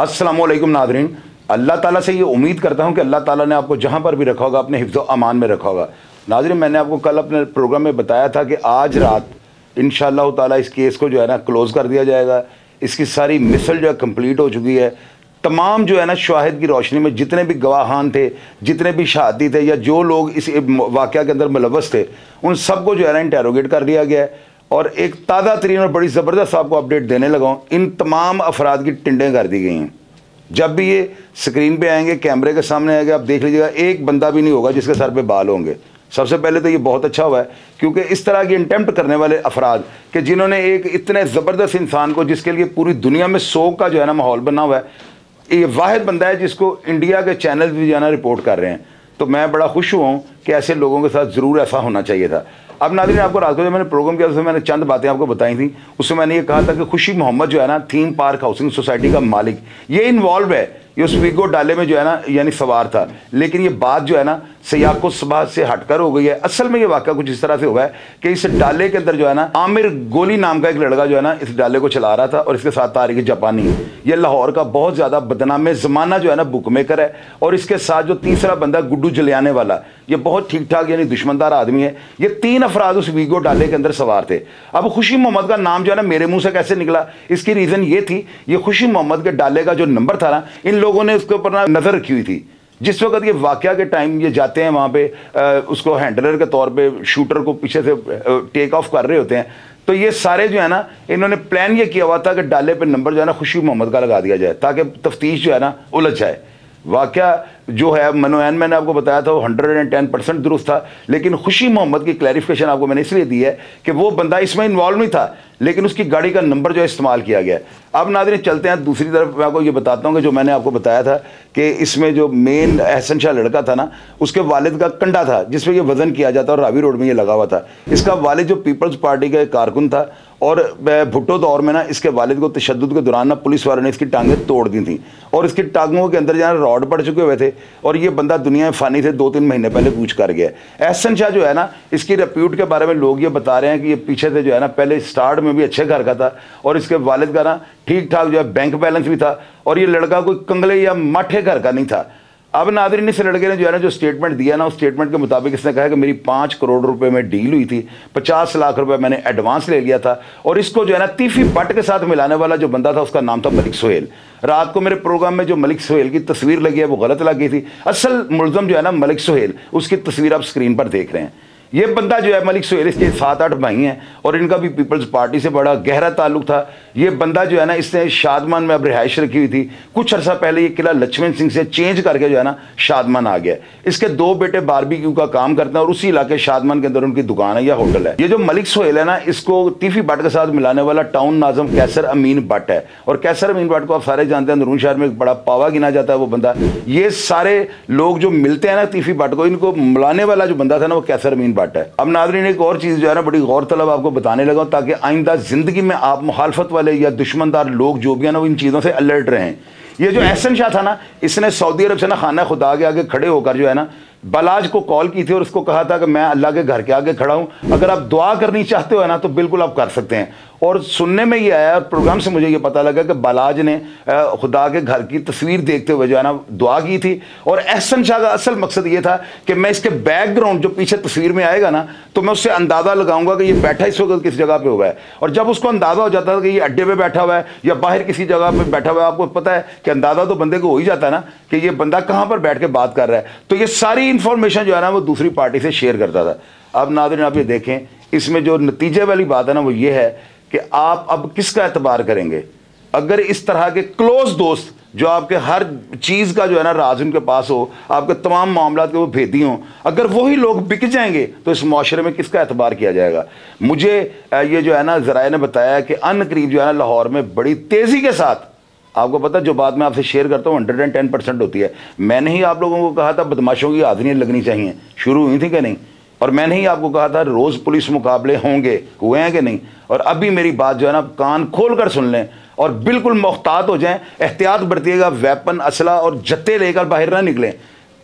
अस्सलामुअलैकुम नाज़रीन। अल्लाह ताला से ये उम्मीद करता हूँ कि अल्लाह ताला ने आपको जहाँ पर भी रखा होगा अपने हिफ्ज़ो अमान में रखा होगा। नाज़रीन, मैंने आपको कल अपने प्रोग्राम में बताया था कि आज रात इंशाअल्लाह ताला इस केस को जो है ना क्लोज़ कर दिया जाएगा। इसकी सारी मिसल जो है कम्प्लीट हो चुकी है। तमाम जो है ना शाहिद की रोशनी में जितने भी गवाहान थे, जितने भी शहादी थे या जो लोग इस वाक़े के अंदर मुलव्वस थे, उन सबको जो है ना इंटेरोगेट कर लिया गया है। और एक ताज़ा तरीन और बड़ी ज़बरदस्त आपको अपडेट देने लगा हूँ, इन तमाम अफराद की टिंडें कर दी गई हैं। जब भी ये स्क्रीन पे आएंगे, कैमरे के सामने आएंगे, आप देख लीजिएगा एक बंदा भी नहीं होगा जिसके सर पे बाल होंगे। सबसे पहले तो ये बहुत अच्छा हुआ है, क्योंकि इस तरह के इंटेम्प्ट करने वाले अफराद कि जिन्होंने एक इतने ज़बरदस्त इंसान को, जिसके लिए पूरी दुनिया में शोक का जो है ना माहौल बना हुआ है, ये वाहिद बंदा है जिसको इंडिया के चैनल भी जो है ना रिपोर्ट कर रहे हैं। तो मैं बड़ा खुश हुआ हूँ कि ऐसे लोगों के साथ ज़रूर ऐसा होना चाहिए था। अब नाज़रीन, आपको रात को जब मैंने प्रोग्राम किया उसमें मैंने चंद बातें आपको बताई थी। उसमें मैंने ये कहा था कि खुशी मोहम्मद जो है ना थीम पार्क हाउसिंग सोसाइटी का मालिक, ये इन्वॉल्व है। ये उस वीगो डाले में जो है ना यानी सवार था, लेकिन ये बात जो है ना सयाह को सुबह से हटकर हो गई है। असल में ये वाक़ा कुछ इस तरह से हुआ है कि इस डाले के अंदर जो है ना आमिर गोली नाम का एक लड़का जो है ना इस डाले को चला रहा था, और इसके साथ तारिक जापानी, ये लाहौर का बहुत ज़्यादा बदनाम ज़माना जो है ना बुक मेकर है, और इसके साथ जो तीसरा बंदा गुड्डू जलियानेवाला, ये बहुत ठीक ठाक यानी दुश्मनदार आदमी है। ये तीन अफराद उस वीगो डाले के अंदर सवार थे। अब खुशी मोहम्मद का नाम जो है ना मेरे मुँह से कैसे निकला, इसकी रीज़न ये थी, ये खुशी मोहम्मद के डाले का जो नंबर था ना, इन लोगों ने उसके ऊपर ना नज़र रखी हुई थी। जिस वक्त ये वाक़या के टाइम ये जाते हैं वहाँ पे, उसको हैंडलर के तौर पे शूटर को पीछे से टेक ऑफ कर रहे होते हैं, तो ये सारे जो है ना इन्होंने प्लान ये किया हुआ था कि डाले पे नंबर जो है ना खुशी मोहम्मद का लगा दिया जाए, ताकि तफ्तीश जो है ना उलझ जाए। वाक़या जो है मनोयन मैंने आपको बताया था वो 110% दुरुस्त था, लेकिन खुशी मोहम्मद की क्लैरिफिकेशन आपको मैंने इसलिए दी है कि वो बंदा इसमें इन्वॉल्व नहीं था, लेकिन उसकी गाड़ी का नंबर जो है इस्तेमाल किया गया। अब नाज़रीन चलते हैं दूसरी तरफ। मैं आपको ये बताता हूँ कि जो मैंने आपको बताया था कि इसमें जो मेन अहसन शाह लड़का था ना, उसके वालिद का कंडा था जिस पर यह वज़न किया जाता, और रावी रोड में ये लगा हुआ था। इसका वालिद जो पीपल्स पार्टी का एक कारकुन था, और भुट्टो दौर में ना इसके वालिद को तशद्दुद के दौरान ना पुलिस वालों ने इसकी टांगें तोड़ दी थी, और इसकी टांगों के अंदर जाना रॉड पड़ चुके हुए थे, और ये बंदा दुनिया में फ़ानी से 2-3 महीने पहले कूच कर गया। अहसन शाह जो है ना, इसकी रेप्यूट के बारे में लोग ये बता रहे हैं कि ये पीछे से जो है ना पहले स्टार्ट में भी अच्छे घर का था, और इसके वालिद का ना ठीक ठाक जो है बैंक बैलेंस भी था, और ये लड़का कोई कंगले या माठे घर का नहीं था। अब नादरीन इस लड़के ने जो है ना जो स्टेटमेंट दिया ना, उस स्टेटमेंट के मुताबिक इसने कहा कि मेरी 5 करोड़ रुपए में डील हुई थी, 50 लाख रुपए मैंने एडवांस ले लिया था, और इसको जो है ना तीफी बट के साथ मिलाने वाला जो बंदा था उसका नाम था मलिक सोहेल। रात को मेरे प्रोग्राम में जो मलिक सोहेल की तस्वीर लगी है वो गलत लगी थी, असल मुलजम जो है ना मलिक सोहेल, उसकी तस्वीर आप स्क्रीन पर देख रहे हैं। ये बंदा जो है मलिक सोहेल, इसके 7-8 भाई हैं, और इनका भी पीपल्स पार्टी से बड़ा गहरा ताल्लुक था। ये बंदा जो है ना इसने शादमान में अब रिहाइश रखी हुई थी। कुछ अर्सा पहले ये किला लक्ष्मण सिंह से चेंज करके जो है ना शादमान आ गया। इसके 2 बेटे बारबेक्यू का काम करते हैं, और उसी इलाके शादमान के अंदर उनकी दुकान है या होटल है। ये जो मलिक सोहेल है ना, इसको तीफी बट के साथ मिलाने वाला टाउन नाजम कैसर अमीन बट है, और कैसर अमीन बट को आप सारे जानते हैं, अंदरून शहर में एक बड़ा पावा गिना जाता है वो बंदा। ये सारे लोग जो मिलते हैं ना तीफी बट को, इनको मिलाने वाला जो बंदा था ना वो कैसर अमीन बट। अब नाज़रीन एक और चीज़ जो है ना बड़ी गौर तलब आपको बताने लगा, ताकि आइंदा ज़िंदगी में आप मुखालफत वाले या दुश्मनदार लोग जो भी हैं ना वो इन चीज़ों से अलर्ट रहें। ये जो अहसन शाह था ना, इसने सऊदी अरब से ना खाना खुदा के आगे खड़े होकर जो है ना बलाज को कॉल की थी, और उसको कहा था कि मैं अल्लाह के घर के आगे खड़ा हूँ, अगर आप दुआ करनी चाहते हो ना तो बिल्कुल आप कर सकते हैं। और सुनने में ये आया, प्रोग्राम से मुझे ये पता लगा कि बलाज ने खुदा के घर की तस्वीर देखते हुए जो है ना दुआ की थी, और अहसन शाह का असल मकसद ये था कि मैं इसके बैकग्राउंड जो पीछे तस्वीर में आएगा ना तो मैं उससे अंदाज़ा लगाऊंगा कि ये बैठा इस वक्त किस जगह पर हुआ है। और जब उसको अंदाज़ा हो जाता था कि ये अड्डे पर बैठा हुआ है या बाहर किसी जगह पर बैठा हुआ है, आपको पता है कि अंदाज़ा तो बंदे को हो ही जाता है ना कि ये बंदा कहाँ पर बैठ के बात कर रहा है, तो ये सारी इंफॉर्मेशन जो है ना वो दूसरी पार्टी से शेयर करता था। अब नाज़रीन आप ये देखें, इसमें जो नतीजे वाली बात है ना वो ये है कि आप अब किसका एतबार करेंगे अगर इस तरह के क्लोज दोस्त जो आपके हर चीज़ का जो है ना राज उनके पास हो, आपके तमाम मामलात के वो भेदी हों, अगर वही लोग बिक जाएंगे तो इस माशरे में किसका एतबार किया जाएगा। मुझे ये जो है ना ज़राए ने बताया कि अनकरीब जो है ना लाहौर में बड़ी तेज़ी के साथ, आपको पता जो बात मैं आपसे शेयर करता हूँ 110% होती है। मैंने ही आप लोगों को कहा था बदमाशों की आदमियाँ लगनी चाहिए, शुरू हुई थी कि नहीं, और मैंने ही आपको कहा था रोज़ पुलिस मुकाबले होंगे, हुए हैं कि नहीं। और अभी मेरी बात जो है ना कान खोल कर सुन लें, और बिल्कुल मुहतात हो जाएं, एहतियात बरतिएगा, वेपन असला और जत्ते लेकर बाहर ना निकलें।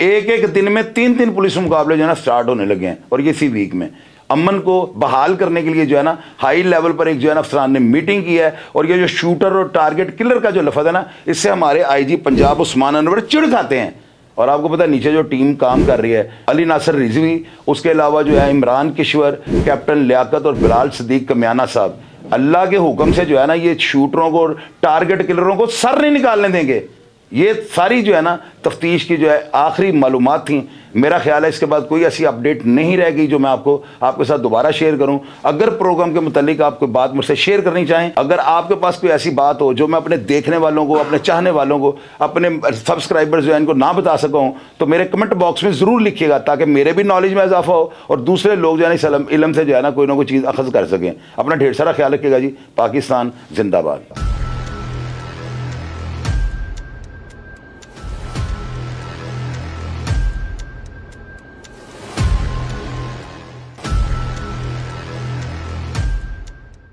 एक दिन में 3 पुलिस मुकाबले जो है ना स्टार्ट होने लगे हैं, और ये इसी वीक में। अमन को बहाल करने के लिए जो है ना हाई लेवल पर एक जो है ना अफसरान ने मीटिंग की है। और ये जो शूटर और टारगेट किलर का जो लफ्ज़ है ना, इससे हमारे आईजी पंजाब उस्मान अनवर चिढ़ खाते हैं। और आपको पता है नीचे जो टीम काम कर रही है, अली नासिर रिजवी, उसके अलावा जो है इमरान किश्वर, कैप्टन लियाकत और बिलाल सिद्दीक कम्याना साहब, अल्लाह के हुक्म से जो है ना ये शूटरों को और टारगेट किलरों को सर नहीं निकालने देंगे। ये सारी जो है ना तफ्तीश की जो है आखिरी मालूमात थी। मेरा ख्याल है इसके बाद कोई ऐसी अपडेट नहीं रहेगी जो मैं आपके साथ दोबारा शेयर करूं। अगर प्रोग्राम के मुतालिक आप कोई बात मुझसे शेयर करनी चाहें, अगर आपके पास कोई ऐसी बात हो जो मैं अपने देखने वालों को, अपने चाहने वालों को, अपने सब्सक्राइबर्स जो है इनको ना बता सका हूं, तो मेरे कमेंट बॉक्स में ज़रूर लिखिएगा ताकि मेरे भी नॉलेज में इजाफा हो और दूसरे लोग जो है इस इल्म से जो है ना कोई चीज़ अखज़ कर सकें। अपना ढेर सारा ख्याल रखिएगा जी। पाकिस्तान जिंदाबाद।